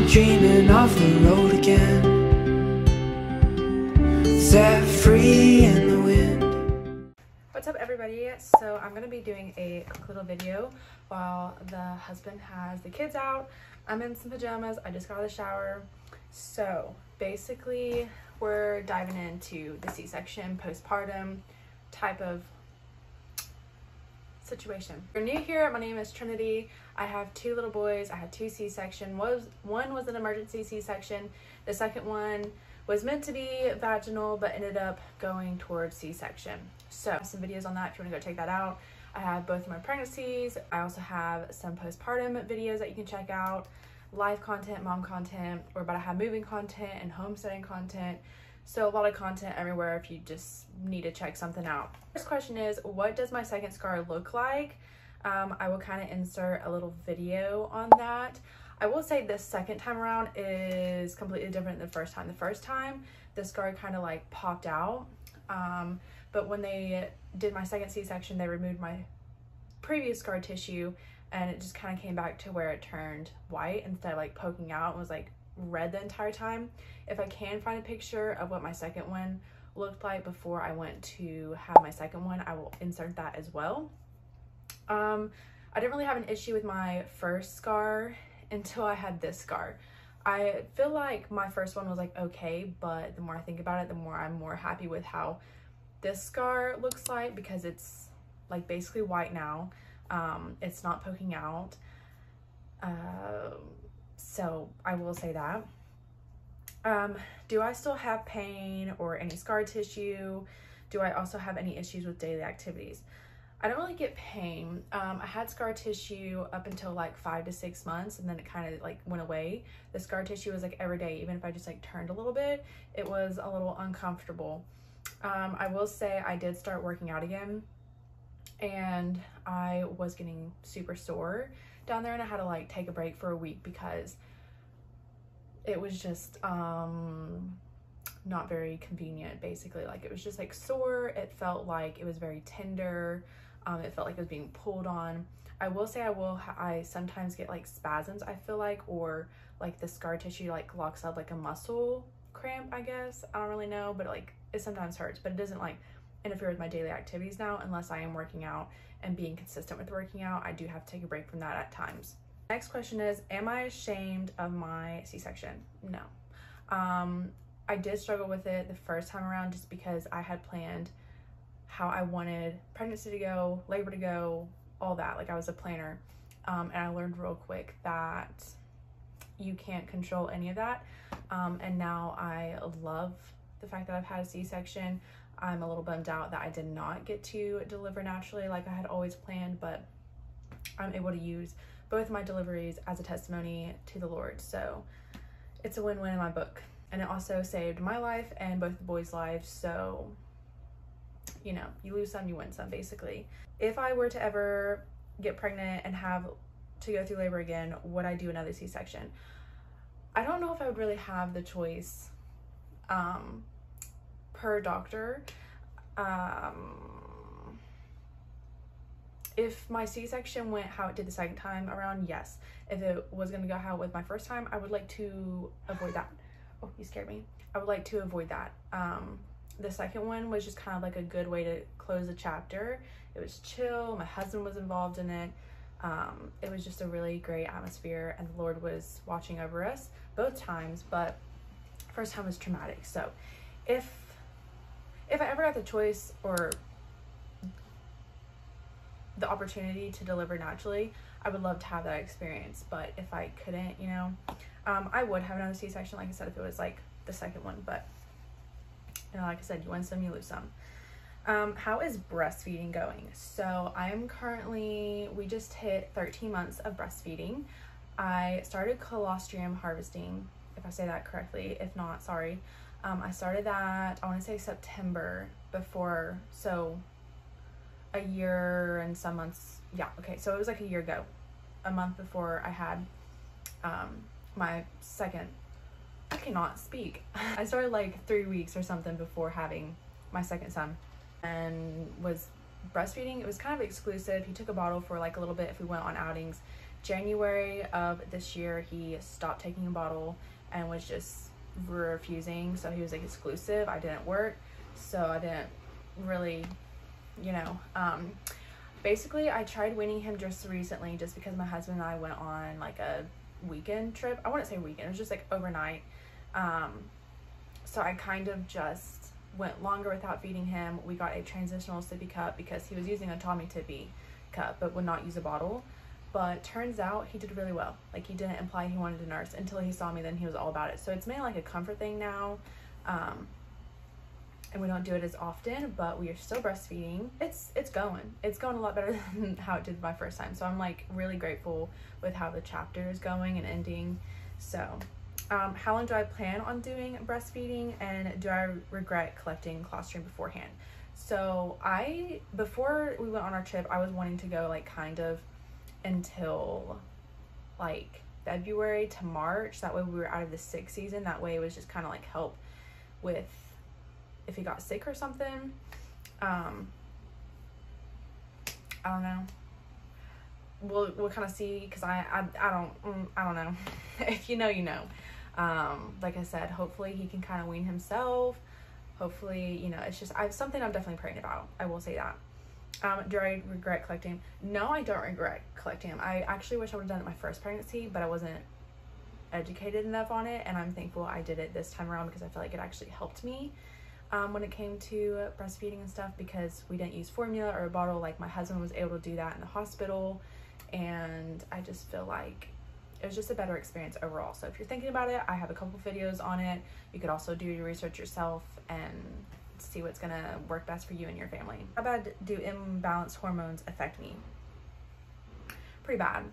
I'm dreaming of the road again, set free in the wind. What's up, everybody? So I'm gonna be doing a quick little video while the husband has the kids out. I'm in some pajamas. I just got out of the shower. So basically, we're diving into the C-section postpartum type of situation. If you're new here, my name is Trinity. I have two little boys. I had two C-section. One was an emergency C-section. The second one was meant to be vaginal but ended up going towards C-section. So I have some videos on that if you want to go check that out. I have both of my pregnancies. I also have some postpartum videos that you can check out. Life content, mom content, we're about to have moving content and homesteading content. So a lot of content everywhere if you just need to check something out. First question is, what does my second scar look like? I will kind of insert a little video on that. I will say this second time around is completely different than the first time. The first time, the scar kind of like popped out. But when they did my second C-section, they removed my previous scar tissue and it just kind of came back to where it turned white instead of like poking out. It was like red the entire time. If I can find a picture of what my second one looked like before I went to have my second one, I will insert that as well. I didn't really have an issue with my first scar until I had this scar. I feel like my first one was like okay, but the more I think about it, the more I'm more happy with how this scar looks like, because it's like basically white now. It's not poking out. So I will say that. Do I still have pain or any scar tissue? Do I also have any issues with daily activities? I don't really get pain. I had scar tissue up until like 5 to 6 months, and then it kind of like went away. The scar tissue was like every day. Even if I just like turned a little bit, it was a little uncomfortable. I will say I did start working out again, and I was getting super sore down there, and I had to like take a break for a week because it was just not very convenient. Basically, like, it was just like sore. It felt like it was very tender. It felt like it was being pulled on. I will say I sometimes get like spasms, I feel like, or like the scar tissue like locks up like a muscle cramp, I guess. I don't really know, but like it sometimes hurts, but it doesn't like interfere with my daily activities now, unless I am working out and being consistent with working out. I do have to take a break from that at times. Next question is, am I ashamed of my C-section? No. I did struggle with it the first time around just because I had planned how I wanted pregnancy to go, labor to go, all that. Like, I was a planner, and I learned real quick that you can't control any of that. And now I love the fact that I've had a C-section. I'm a little bummed out that I did not get to deliver naturally like I had always planned, but I'm able to use both my deliveries as a testimony to the Lord. So it's a win-win in my book. And it also saved my life and both the boys' lives. So, you know, you lose some, you win some, basically. If I were to ever get pregnant and have to go through labor again, would I do another C-section? I don't know if I would really have the choice per doctor. If my C-section went how it did the second time around, yes. If it was gonna go how it was my first time, I would like to avoid that. Oh, you scared me. I would like to avoid that. The second one was just kind of like a good way to close a chapter. It was chill, my husband was involved in it. It was just a really great atmosphere, and the Lord was watching over us both times, but first time was traumatic. So if I ever got the choice or the opportunity to deliver naturally, I would love to have that experience. But if I couldn't, you know, I would have another C-section, like I said, if it was like the second one. But, you know, like I said, you win some, you lose some. How is breastfeeding going? So I'm currently, we just hit 13 months of breastfeeding. I started colostrum harvesting, if I say that correctly. If not, sorry. I started that, I want to say September before, so a year and some months. Yeah, okay, so it was like a year ago, a month before I had my second. I cannot speak. I started like 3 weeks or something before having my second son and was breastfeeding. It was kind of exclusive. He took a bottle for like a little bit if we went on outings, January of this year, he stopped taking a bottle and was just refusing. So he was like exclusive. I didn't work, so I didn't really, you know, basically I tried weaning him just recently, just because my husband and I went on like a weekend trip. I wouldn't say weekend, it was just like overnight. So I kind of just went longer without feeding him. We got a transitional sippy cup because he was using a Tommy Tippy cup but would not use a bottle. But turns out he did really well. Like, he didn't imply he wanted to nurse until he saw me, then he was all about it. So it's mainly like a comfort thing now. And we don't do it as often, but we are still breastfeeding. It's going a lot better than how it did my first time. So I'm like really grateful with how the chapter is going and ending. So how long do I plan on doing breastfeeding, and do I regret collecting colostrum beforehand? So before we went on our trip, I was wanting to go like kind of until like February to March. That way we were out of the sick season. That way it was just kind of like help with if he got sick or something. I don't know. We'll kind of see, because I don't know. If you know, you know. Like I said, hopefully he can kind of wean himself. Hopefully, you know, it's just something I'm definitely praying about. I will say that. Do I regret collecting him? No, I don't regret collecting him. I actually wish I would have done it my first pregnancy, but I wasn't educated enough on it, and I'm thankful I did it this time around because I feel like it actually helped me when it came to breastfeeding and stuff, because we didn't use formula or a bottle. Like, my husband was able to do that in the hospital, and I just feel like it was just a better experience overall. So if you're thinking about it, I have a couple videos on it. You could also do your research yourself and see what's gonna work best for you and your family. How bad do imbalanced hormones affect me? Pretty bad.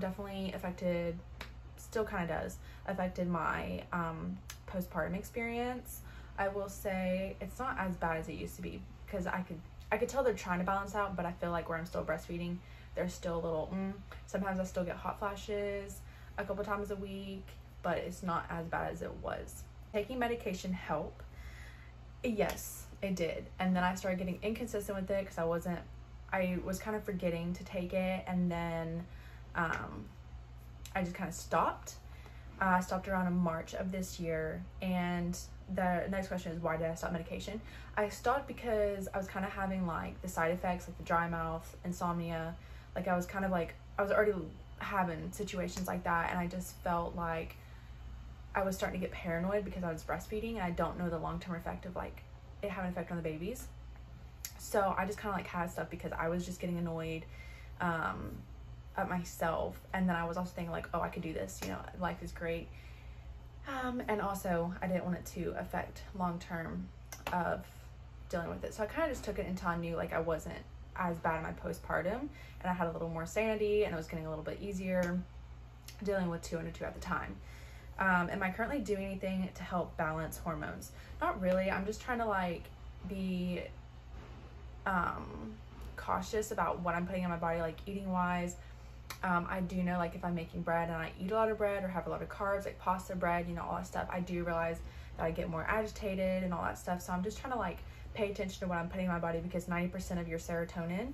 Definitely affected, still kind of does, affected my postpartum experience. I will say it's not as bad as it used to be, because I could tell they're trying to balance out, but I feel like where I'm still breastfeeding, there's still a little, sometimes I still get hot flashes a couple times a week, but it's not as bad as it was. Taking medication help? Yes, it did. And then I started getting inconsistent with it because I was kind of forgetting to take it. And then I just kind of stopped. I stopped around in March of this year. And the next question is, why did I stop medication? I stopped because I was kind of having like the side effects, like the dry mouth, insomnia. Like, I was kind of like, I was already having situations like that, and I just felt like I was starting to get paranoid because I was breastfeeding and I don't know the long-term effect of like it having an effect on the babies. So I just kind of like had stuff because I was just getting annoyed at myself, and then I was also thinking like, oh, I could do this, you know, life is great. And also I didn't want it to affect long-term of dealing with it. So I kind of just took it until I knew like I wasn't as bad in my postpartum, and I had a little more sanity, and it was getting a little bit easier dealing with two under two at the time. Am I currently doing anything to help balance hormones? Not really. I'm just trying to like be cautious about what I'm putting in my body, like eating wise. I do know like if I'm making bread and I eat a lot of bread or have a lot of carbs, like pasta, bread, you know, all that stuff, I do realize that I get more agitated and all that stuff. So I'm just trying to like pay attention to what I'm putting in my body, because 90% of your serotonin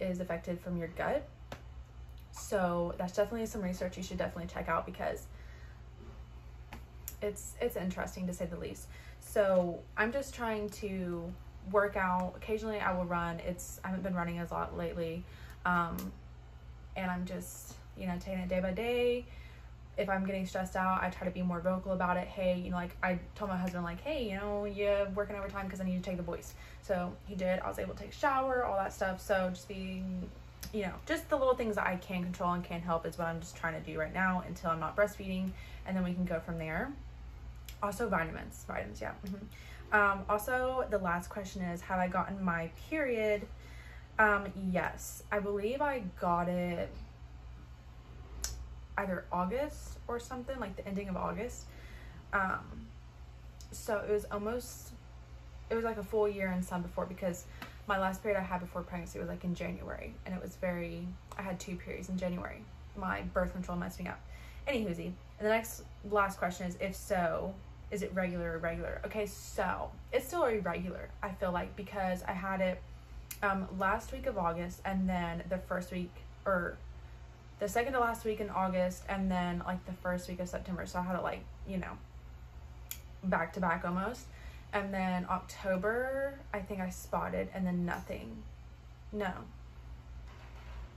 is affected from your gut. So that's definitely some research you should definitely check out, because it's interesting to say the least. So I'm just trying to work out. Occasionally I will run. I haven't been running as a lot lately. And I'm just, you know, taking it day by day. If I'm getting stressed out, I try to be more vocal about it. Hey, you know, like I told my husband like, hey, you know, you're working overtime because I need to take the boys. So he did. I was able to take a shower, all that stuff. So just being, you know, just the little things that I can control and can help is what I'm just trying to do right now until I'm not breastfeeding, and then we can go from there. Also vitamins, yeah. Also, the last question is, have I gotten my period? Yes, I believe I got it either August or something, like the ending of August. So it was like a full year and some before, because my last period I had before pregnancy was like in January, and it was I had two periods in January. My birth control messed me up. Anywhoosie. And the last question is, if so, is it regular or irregular? Okay, so it's still irregular, I feel like, because I had it last week of August, and then the first week, or the second to last week in August, and then like the first week of September. So I had it like, you know, back to back almost. And then October, I think I spotted and then nothing. No.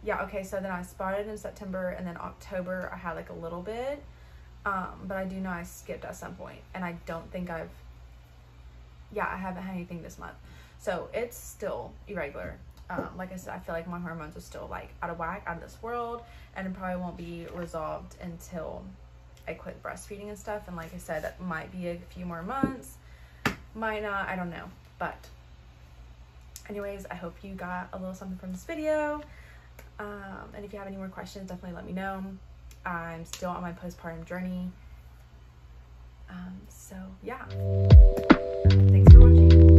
Yeah, okay, so then I spotted in September, and then October I had like a little bit. But I do know I skipped at some point, and I don't think I've, yeah, I haven't had anything this month. So it's still irregular. Like I said, I feel like my hormones are still like out of whack, out of this world, and it probably won't be resolved until I quit breastfeeding and stuff. And like I said, that might be a few more months, might not, I don't know. But anyways, I hope you got a little something from this video. And if you have any more questions, definitely let me know. I'm still on my postpartum journey. So yeah, thanks for watching.